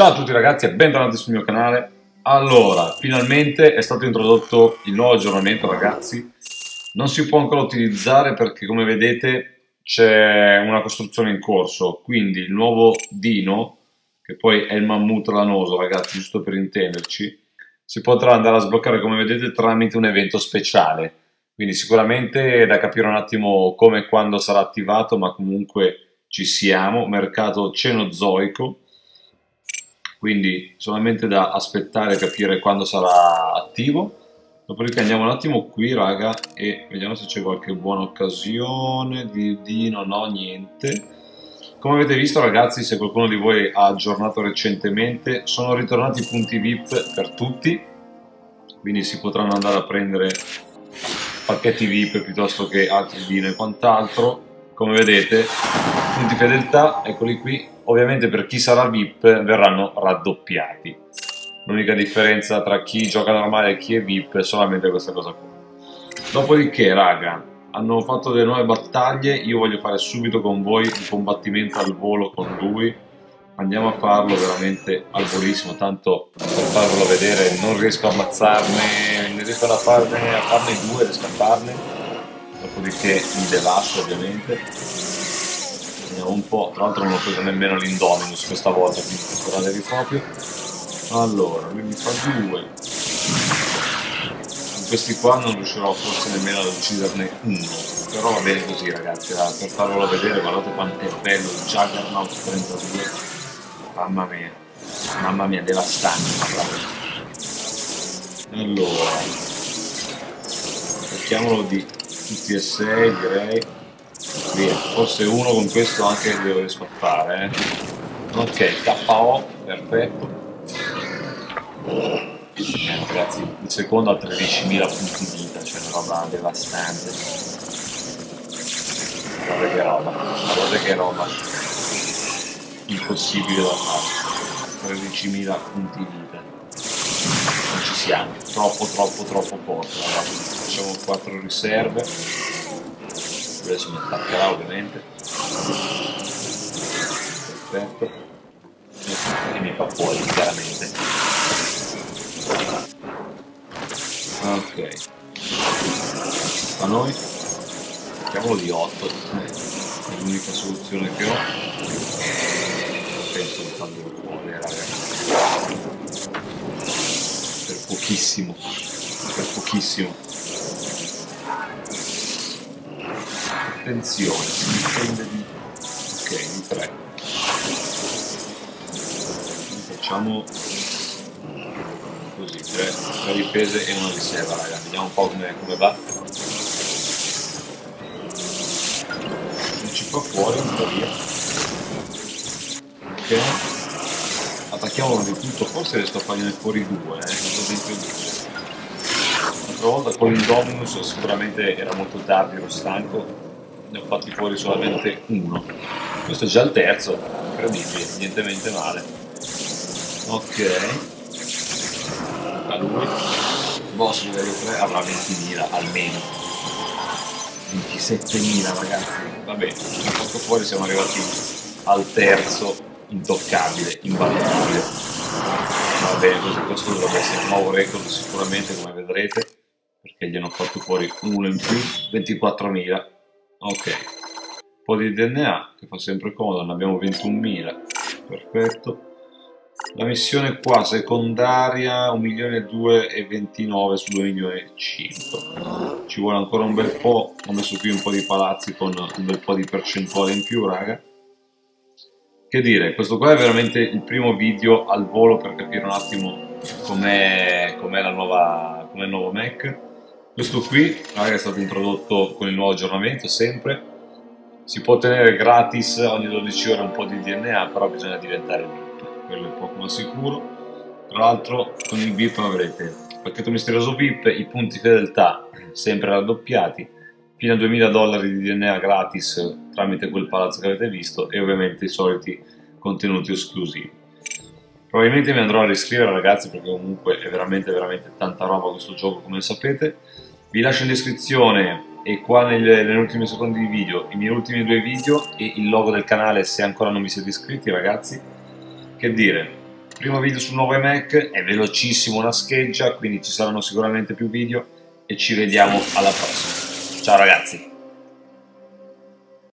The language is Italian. Ciao a tutti ragazzi e bentornati sul mio canale. Allora, finalmente è stato introdotto il nuovo aggiornamento ragazzi. Non si può ancora utilizzare perché come vedete c'è una costruzione in corso. Quindi il nuovo Dino, che poi è il Mammut lanoso ragazzi, giusto per intenderci, si potrà andare a sbloccare come vedete tramite un evento speciale. Quindi sicuramente è da capire un attimo come e quando sarà attivato, ma comunque ci siamo. Mercato cenozoico. Quindi solamente da aspettare e capire quando sarà attivo. Dopodiché andiamo un attimo qui raga e vediamo se c'è qualche buona occasione di no, niente. Come avete visto ragazzi, se qualcuno di voi ha aggiornato recentemente, sono ritornati i punti VIP per tutti, quindi si potranno andare a prendere pacchetti VIP piuttosto che altri Dino e quant'altro. Come vedete, punti fedeltà, eccoli qui. Ovviamente per chi sarà VIP verranno raddoppiati. L'unica differenza tra chi gioca normale e chi è VIP è solamente questa cosa qua. Dopodiché, raga, hanno fatto delle nuove battaglie. Io voglio fare subito con voi un combattimento al volo con lui. Andiamo a farlo veramente al volissimo. Tanto per farvelo vedere non riesco a ammazzarne, ne riesco a farne due e a scapparne. Dopodiché mi devasto ovviamente. Un po', tra l'altro non ho preso nemmeno l'Indominus questa volta, quindi speratevi proprio. Allora, lui mi fa due. Con questi qua non riuscirò forse nemmeno ad ucciderne uno. Però va bene così ragazzi, per farvelo vedere guardate quanto è bello il Juggernaut 32. Mamma mia, devastante. Allora, cerchiamolo di tutti e sei direi. Via. Forse uno con questo anche devo risparmiare. Ok, KO, perfetto. Ragazzi, il secondo ha 13.000 punti vita, cioè una roba devastante. Guarda che roba, impossibile da fare. 13.000 punti vita. Non ci siamo, troppo forte ragazzi. Facciamo 4 riserve. Adesso mi attaccherà ovviamente. Perfetto. E mi fa fuori chiaramente. Ok. A noi. Mettiamolo di 8. È l'unica soluzione che ho. Penso di farlo fuori, ragazzi. Per pochissimo. Attenzione, si dipende di... ok, di 3. Facciamo così, 3 difese e una riserva, ragazzi. Vediamo un po' come va. Ci fa fuori un po' via. Ok. Attacchiamolo di tutto, forse riesco a farne fuori 2, L'altra volta con l'Indominus sicuramente era molto tardi, ero stanco. Ne ho fatti fuori solamente uno. Questo è già il terzo, incredibile, niente male. Ok. A lui. Boss livello 3 avrà 20.000 almeno. 27.000 ragazzi. Va bene, un po' fuori siamo arrivati al terzo, intoccabile, imbattutabile. Va bene, questo dovrebbe essere un nuovo record sicuramente, come vedrete, perché gli hanno fatto fuori uno in più, 24.000. Ok, un po' di DNA che fa sempre comodo, ne abbiamo 21.000, perfetto. La missione qua, secondaria, 1.229.000 su 2.500.000. Ci vuole ancora un bel po', ho messo qui un po' di palazzi con un bel po' di percentuale in più, raga. Che dire, questo qua è veramente il primo video al volo per capire un attimo com'è il nuovo mech. Questo qui, raga, è stato introdotto con il nuovo aggiornamento, sempre. Si può ottenere gratis ogni 12 ore un po' di DNA, però bisogna diventare VIP, quello è poco ma sicuro. Tra l'altro con il VIP avrete il pacchetto misterioso VIP, i punti fedeltà sempre raddoppiati, fino a $2000 di DNA gratis tramite quel palazzo che avete visto e ovviamente i soliti contenuti esclusivi. Probabilmente mi andrò a riscrivere ragazzi perché comunque è veramente tanta roba questo gioco, come sapete. Vi lascio in descrizione e qua negli ultimi secondi di video i miei ultimi 2 video e il logo del canale se ancora non vi siete iscritti ragazzi. Che dire, primo video sul nuovo iMac, è velocissimo la scheggia, quindi ci saranno sicuramente più video e ci vediamo alla prossima. Ciao ragazzi!